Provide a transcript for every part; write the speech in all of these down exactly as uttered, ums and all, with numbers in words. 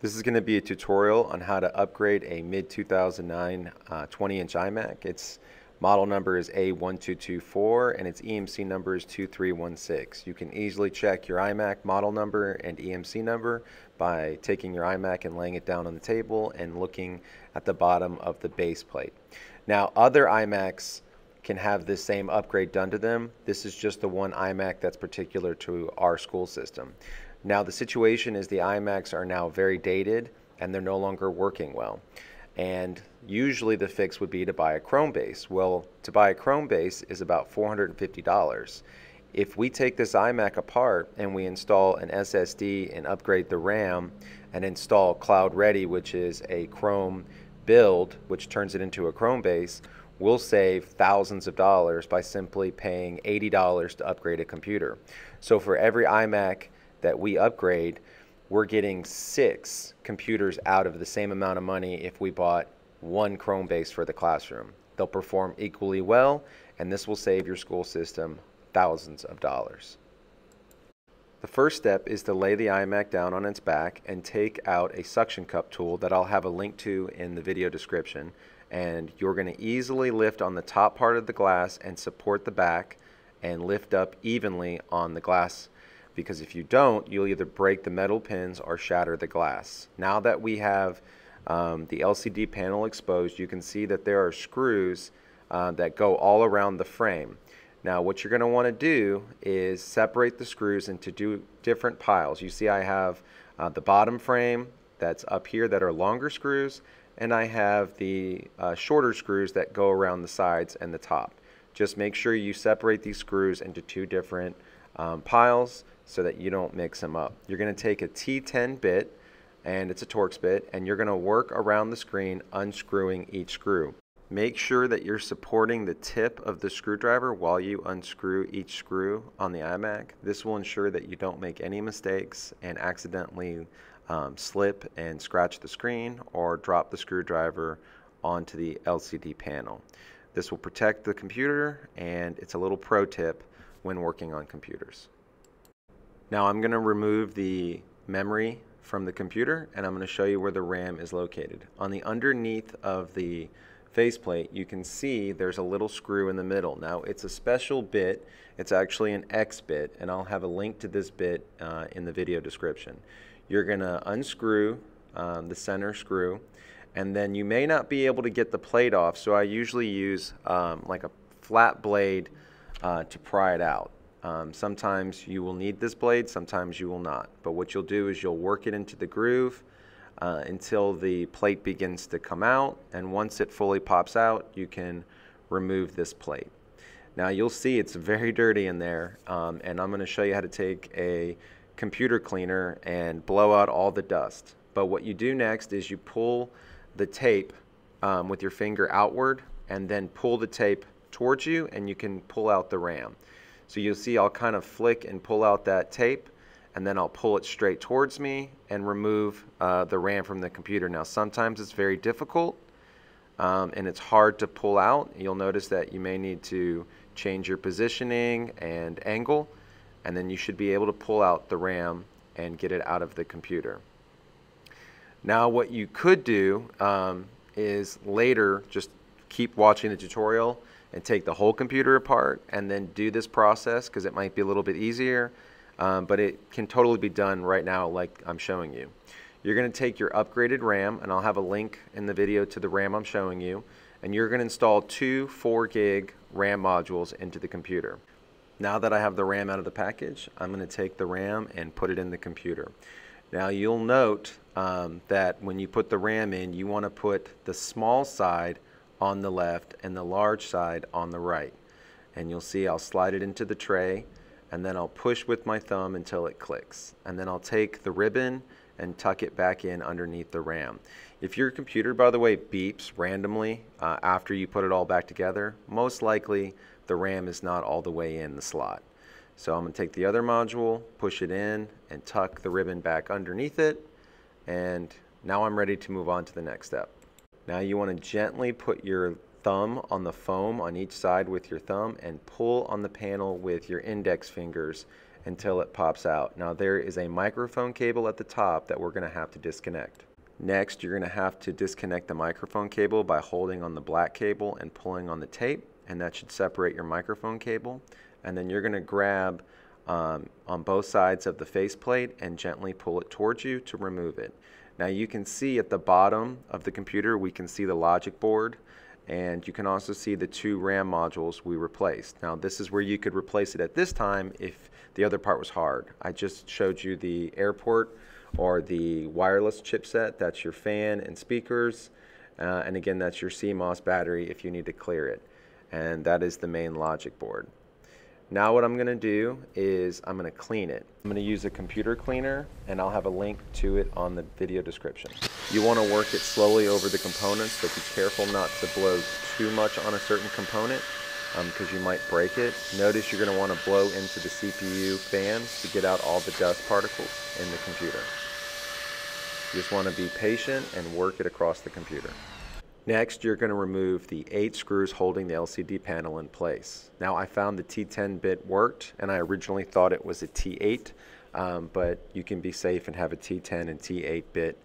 This is going to be a tutorial on how to upgrade a mid two thousand nine uh, twenty inch iMac. Its model number is A one two two four and its E M C number is two three one six. You can easily check your iMac model number and E M C number by taking your iMac and laying it down on the table and looking at the bottom of the base plate. Now, other iMacs can have this same upgrade done to them. This is just the one iMac that's particular to our school system. Now, the situation is the iMacs are now very dated and they're no longer working well. And usually the fix would be to buy a Chromebase. Well, to buy a Chromebase is about four hundred fifty dollars. If we take this iMac apart and we install an S S D and upgrade the RAM and install CloudReady, which is a Chrome build, which turns it into a Chromebase, we'll save thousands of dollars by simply paying eighty dollars to upgrade a computer. So for every iMac that we upgrade, we're getting six computers out of the same amount of money if we bought one Chromebase for the classroom. They'll perform equally well, and this will save your school system thousands of dollars. The first step is to lay the iMac down on its back and take out a suction cup tool that I'll have a link to in the video description. And you're going to easily lift on the top part of the glass and support the back and lift up evenly on the glass, because if you don't, you'll either break the metal pins or shatter the glass. Now that we have um, the L C D panel exposed, you can see that there are screws uh, that go all around the frame. Now what you're going to want to do is separate the screws into two different piles. You see I have uh, the bottom frame that's up here that are longer screws, and I have the uh, shorter screws that go around the sides and the top. Just make sure you separate these screws into two different um, piles so that you don't mix them up. You're gonna take a T ten bit, and it's a Torx bit, and you're gonna work around the screen unscrewing each screw. Make sure that you're supporting the tip of the screwdriver while you unscrew each screw on the iMac. This will ensure that you don't make any mistakes and accidentally Um, slip and scratch the screen or drop the screwdriver onto the L C D panel. This will protect the computer, and it's a little pro tip when working on computers. Now I'm going to remove the memory from the computer, and I'm going to show you where the RAM is located. On the underneath of the faceplate, you can see there's a little screw in the middle. Now it's a special bit, it's actually an X bit, and I'll have a link to this bit uh, in the video description. You're going to unscrew um, the center screw, and then you may not be able to get the plate off, so I usually use um, like a flat blade uh, to pry it out. Um, sometimes you will need this blade, sometimes you will not, but what you'll do is you'll work it into the groove uh, until the plate begins to come out, and once it fully pops out, you can remove this plate. Now you'll see it's very dirty in there, um, and I'm going to show you how to take a computer cleaner and blow out all the dust. But what you do next is you pull the tape um, with your finger outward, and then pull the tape towards you, and you can pull out the RAM. So you'll see I'll kind of flick and pull out that tape, and then I'll pull it straight towards me and remove uh, the RAM from the computer. Now sometimes it's very difficult um, and it's hard to pull out. You'll notice that you may need to change your positioning and angle, and then you should be able to pull out the RAM and get it out of the computer. Now what you could do um, is later just keep watching the tutorial and take the whole computer apart and then do this process, because it might be a little bit easier, um, but it can totally be done right now like I'm showing you. You're going to take your upgraded RAM, and I'll have a link in the video to the RAM I'm showing you, and you're going to install two four gig RAM modules into the computer. Now that I have the RAM out of the package, I'm going to take the RAM and put it in the computer. Now you'll note um, that when you put the RAM in, you want to put the small side on the left and the large side on the right. And you'll see I'll slide it into the tray, and then I'll push with my thumb until it clicks. And then I'll take the ribbon and tuck it back in underneath the RAM. If your computer, by the way, beeps randomly uh, after you put it all back together, most likely the RAM is not all the way in the slot. So I'm going to take the other module, push it in, and tuck the ribbon back underneath it. And now I'm ready to move on to the next step. Now you want to gently put your thumb on the foam on each side with your thumb and pull on the panel with your index fingers until it pops out. Now there is a microphone cable at the top that we're going to have to disconnect. Next, you're going to have to disconnect the microphone cable by holding on the black cable and pulling on the tape, and that should separate your microphone cable. And then you're going to grab um, on both sides of the faceplate and gently pull it towards you to remove it. Now you can see at the bottom of the computer, we can see the logic board, and you can also see the two RAM modules we replaced. Now this is where you could replace it at this time if the other part was hard. I just showed you the AirPort or the wireless chipset. That's your fan and speakers, uh, and again, that's your C MOS battery if you need to clear it, and that is the main logic board. Now what I'm going to do is I'm going to clean it. I'm going to use a computer cleaner, and I'll have a link to it on the video description. You want to work it slowly over the components, so be careful not to blow too much on a certain component because um, you might break it. Notice you're going to want to blow into the C P U fans to get out all the dust particles in the computer. You just want to be patient and work it across the computer. Next, you're going to remove the eight screws holding the L C D panel in place. Now, I found the T ten bit worked, and I originally thought it was a T eight, um, but you can be safe and have a T ten and T eight bit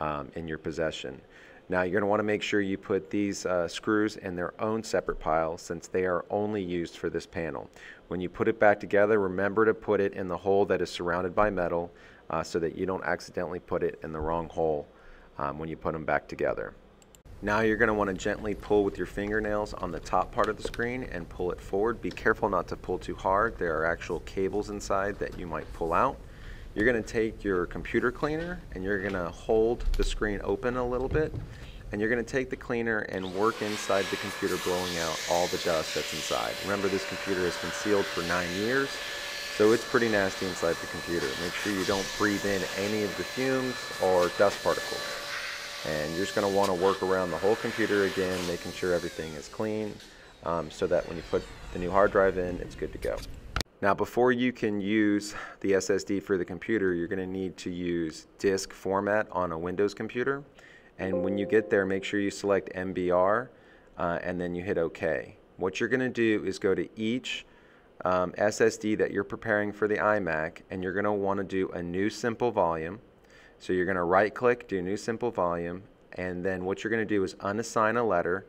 um, in your possession. Now, you're going to want to make sure you put these uh, screws in their own separate pile, since they are only used for this panel. When you put it back together, remember to put it in the hole that is surrounded by metal uh, so that you don't accidentally put it in the wrong hole um, when you put them back together. Now you're going to want to gently pull with your fingernails on the top part of the screen and pull it forward. Be careful not to pull too hard. There are actual cables inside that you might pull out. You're going to take your computer cleaner and you're going to hold the screen open a little bit, and you're going to take the cleaner and work inside the computer, blowing out all the dust that's inside. Remember, this computer has been sealed for nine years, so it's pretty nasty inside the computer. Make sure you don't breathe in any of the fumes or dust particles. And you're just going to want to work around the whole computer again, making sure everything is clean, um, so that when you put the new hard drive in, it's good to go. Now, before you can use the S S D for the computer, you're going to need to use disk format on a Windows computer. And when you get there, make sure you select M B R uh, and then you hit OK. What you're going to do is go to each um, S S D that you're preparing for the iMac, and you're going to want to do a new simple volume. So you're going to right click, do new simple volume, and then what you're going to do is unassign a letter,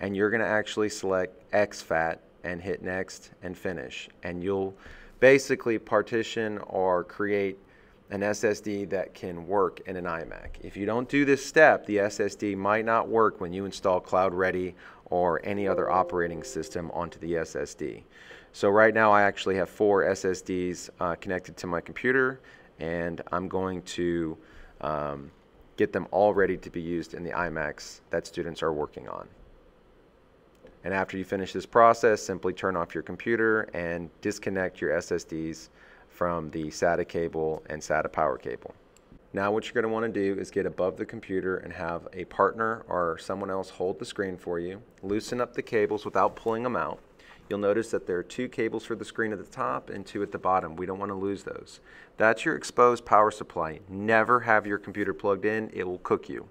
and you're going to actually select X FAT and hit next and finish. And you'll basically partition or create an S S D that can work in an iMac. If you don't do this step, the S S D might not work when you install CloudReady or any other operating system onto the S S D. So right now I actually have four S S Ds uh, connected to my computer, and I'm going to um, get them all ready to be used in the iMacs that students are working on. And after you finish this process, simply turn off your computer and disconnect your S S Ds from the SATA cable and SATA power cable. Now what you're going to want to do is get above the computer and have a partner or someone else hold the screen for you. Loosen up the cables without pulling them out. You'll notice that there are two cables for the screen at the top and two at the bottom. We don't want to lose those. That's your exposed power supply. Never have your computer plugged in. It will cook you.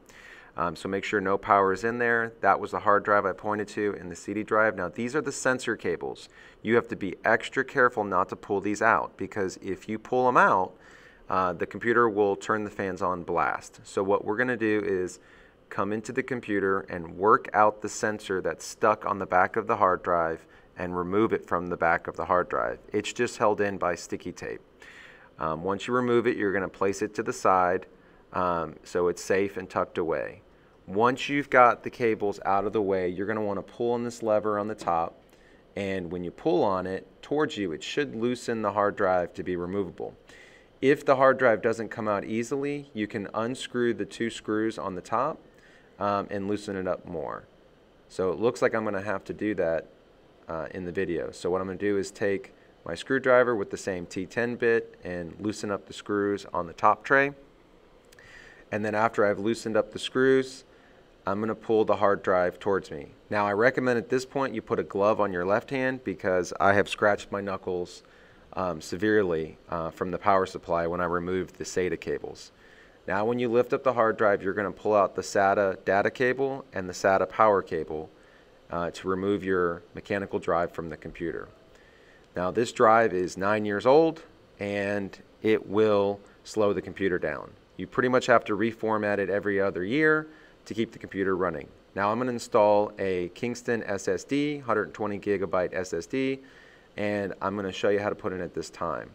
Um, so make sure no power is in there. That was the hard drive I pointed to and the C D drive. Now these are the sensor cables. You have to be extra careful not to pull these out, because if you pull them out, uh, the computer will turn the fans on blast. So what we're going to do is come into the computer and work out the sensor that's stuck on the back of the hard drive and remove it from the back of the hard drive. It's just held in by sticky tape. Um, once you remove it, you're going to place it to the side um, so it's safe and tucked away. Once you've got the cables out of the way, you're going to want to pull on this lever on the top, and when you pull on it towards you, it should loosen the hard drive to be removable. If the hard drive doesn't come out easily, you can unscrew the two screws on the top um, and loosen it up more. So it looks like I'm going to have to do that Uh, in the video. So what I'm going to do is take my screwdriver with the same T ten bit and loosen up the screws on the top tray. And then after I've loosened up the screws, I'm going to pull the hard drive towards me. Now I recommend at this point you put a glove on your left hand, because I have scratched my knuckles um, severely uh, from the power supply when I removed the SATA cables. Now when you lift up the hard drive, you're going to pull out the SATA data cable and the SATA power cable Uh, to remove your mechanical drive from the computer. Now this drive is nine years old, and it will slow the computer down. You pretty much have to reformat it every other year to keep the computer running. Now I'm going to install a Kingston S S D, one hundred twenty gigabyte S S D, and I'm going to show you how to put in at this time.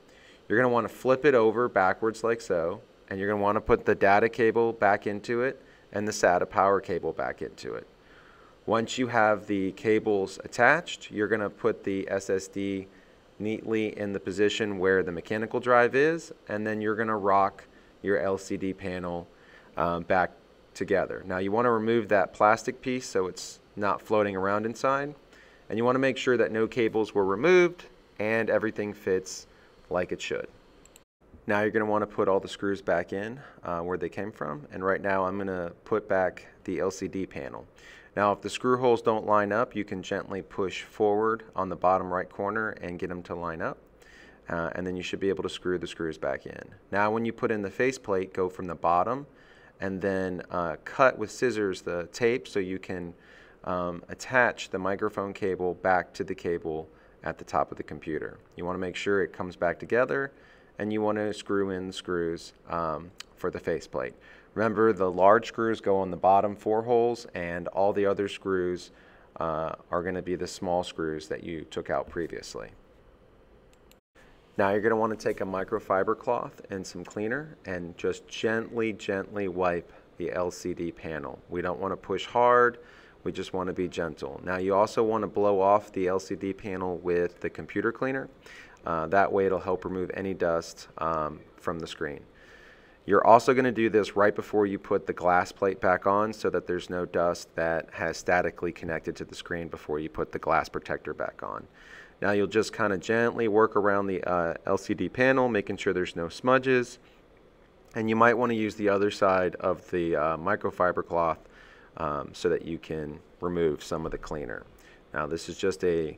You're going to want to flip it over backwards like so, and you're going to want to put the data cable back into it and the SATA power cable back into it. Once you have the cables attached, you're going to put the S S D neatly in the position where the mechanical drive is, and then you're going to rock your L C D panel um, back together. Now you want to remove that plastic piece so it's not floating around inside, and you want to make sure that no cables were removed and everything fits like it should. Now you're going to want to put all the screws back in uh, where they came from, and right now I'm going to put back the L C D panel. Now if the screw holes don't line up, you can gently push forward on the bottom right corner and get them to line up, uh, and then you should be able to screw the screws back in. Now when you put in the faceplate, go from the bottom and then uh, cut with scissors the tape so you can um, attach the microphone cable back to the cable at the top of the computer. You want to make sure it comes back together, and you want to screw in the screws um, for the faceplate. Remember, the large screws go on the bottom four holes, and all the other screws uh, are going to be the small screws that you took out previously. Now you're going to want to take a microfiber cloth and some cleaner and just gently, gently wipe the L C D panel. We don't want to push hard. We just want to be gentle. Now you also want to blow off the L C D panel with the computer cleaner. Uh, that way it'll help remove any dust um, from the screen. You're also going to do this right before you put the glass plate back on so that there's no dust that has statically connected to the screen before you put the glass protector back on. Now you'll just kind of gently work around the uh, L C D panel, making sure there's no smudges, and you might want to use the other side of the uh, microfiber cloth um, so that you can remove some of the cleaner. Now this is just a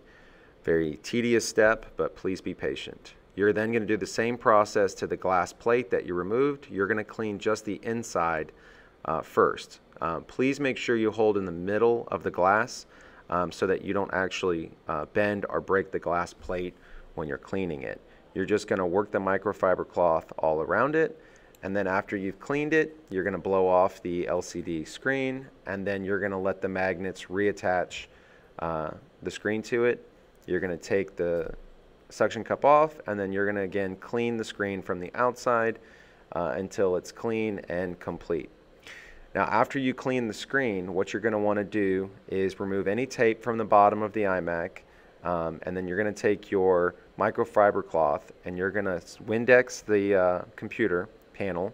very tedious step, but please be patient. You're then going to do the same process to the glass plate that you removed. You're going to clean just the inside uh, first. Uh, please make sure you hold in the middle of the glass um, so that you don't actually uh, bend or break the glass plate when you're cleaning it. You're just going to work the microfiber cloth all around it, and then after you've cleaned it, you're going to blow off the L C D screen, and then you're going to let the magnets reattach uh, the screen to it. You're going to take the suction cup off, and then you're going to again clean the screen from the outside uh, until it's clean and complete. Now after you clean the screen, what you're going to want to do is remove any tape from the bottom of the iMac, um, and then you're going to take your microfiber cloth and you're going to Windex the uh, computer panel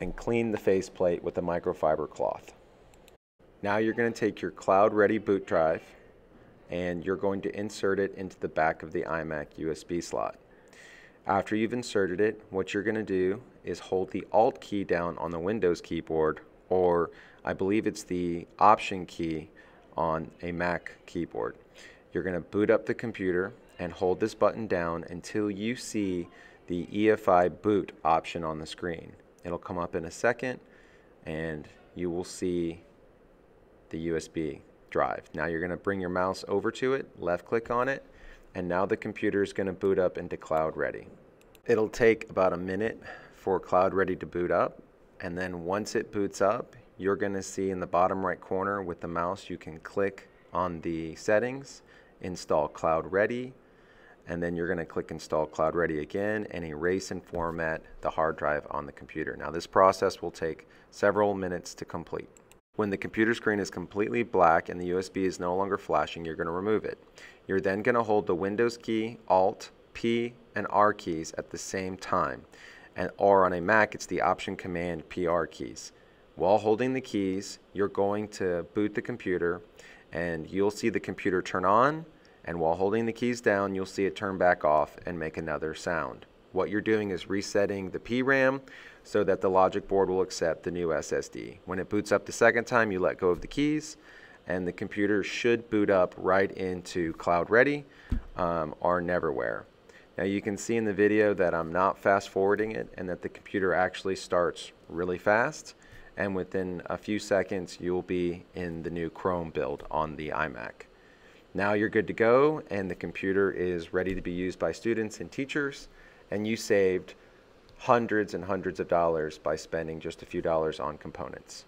and clean the faceplate with the microfiber cloth. Now you're going to take your CloudReady boot drive and you're going to insert it into the back of the iMac U S B slot. After you've inserted it, what you're going to do is hold the Alt key down on the Windows keyboard, or I believe it's the Option key on a Mac keyboard. You're going to boot up the computer and hold this button down until you see the E F I boot option on the screen. It'll come up in a second, and you will see the U S B drive. Now you're going to bring your mouse over to it, left click on it, and now the computer is going to boot up into CloudReady. It'll take about a minute for CloudReady to boot up, and then once it boots up, you're going to see in the bottom right corner with the mouse you can click on the settings, install CloudReady, and then you're going to click install CloudReady again and erase and format the hard drive on the computer. Now this process will take several minutes to complete. When the computer screen is completely black and the U S B is no longer flashing, you're going to remove it. You're then going to hold the Windows key, Alt, P, and R keys at the same time. And, or on a Mac, it's the Option, Command, P R keys. While holding the keys, you're going to boot the computer, and you'll see the computer turn on, and while holding the keys down, you'll see it turn back off and make another sound. What you're doing is resetting the P RAM so that the logic board will accept the new S S D. When it boots up the second time, you let go of the keys, and the computer should boot up right into CloudReady um, or Neverware. Now you can see in the video that I'm not fast forwarding it and that the computer actually starts really fast, and within a few seconds you'll be in the new Chrome build on the iMac. Now you're good to go, and the computer is ready to be used by students and teachers, and you saved hundreds and hundreds of dollars by spending just a few dollars on components.